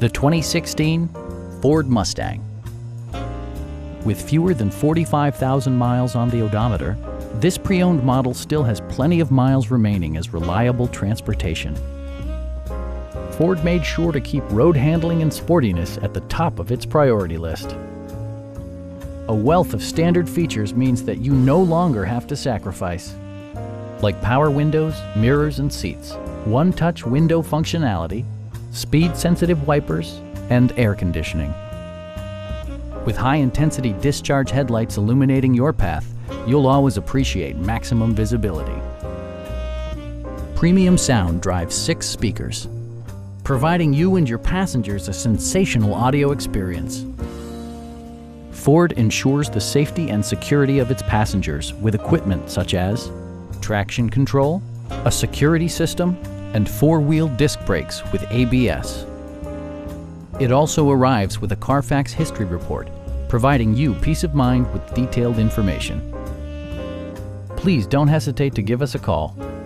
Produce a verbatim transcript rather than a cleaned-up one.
The twenty sixteen Ford Mustang. With fewer than forty-five thousand miles on the odometer, this pre-owned model still has plenty of miles remaining as reliable transportation. Ford made sure to keep road handling and sportiness at the top of its priority list. A wealth of standard features means that you no longer have to sacrifice. Like power windows, mirrors, and seats, one-touch window functionality, speed-sensitive wipers, and air conditioning. With high-intensity discharge headlights illuminating your path, you'll always appreciate maximum visibility. Premium sound drives six speakers, providing you and your passengers a sensational audio experience. Ford ensures the safety and security of its passengers with equipment such as traction control, a security system, and four-wheel disc brakes with A B S. It also arrives with a Carfax history report, providing you peace of mind with detailed information. Please don't hesitate to give us a call.